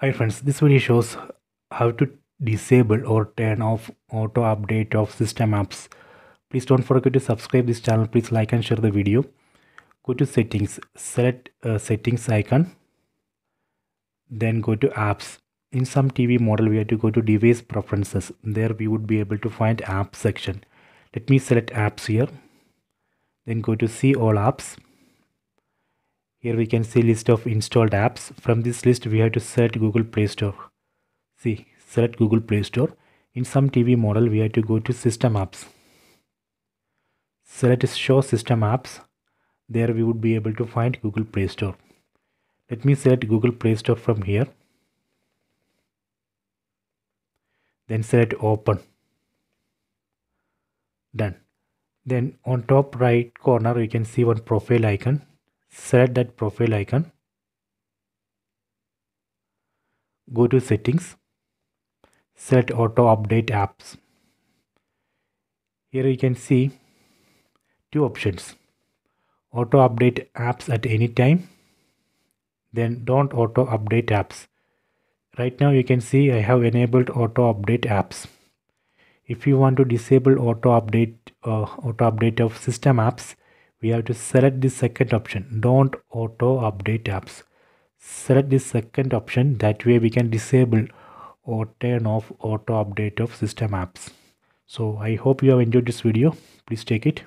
Hi friends, this video shows how to disable or turn off auto update of system apps. Please don't forget to subscribe this channel. Please like and share the video. Go to settings, select settings icon, then go to apps. In some TV model we have to go to device preferences. There we would be able to find app section. Let me select apps here, then go to see all apps. Here we can see list of installed apps. From this list we have to select Google Play Store. See, select Google Play Store. In some TV model we have to go to system apps. Select show system apps. There we would be able to find Google Play Store. Let me select Google Play Store from here. Then select open. Done. Then on top right corner we can see one profile icon. Select that profile icon, go to settings, select auto update apps. Here you can see two options: auto update apps at any time, then don't auto update apps. Right now you can see I have enabled auto update apps. If you want to disable auto update of system apps, we have to select the second option, don't auto update apps. Select the second option, that way we can disable or turn off auto update of system apps. So I hope you have enjoyed this video. Please take it.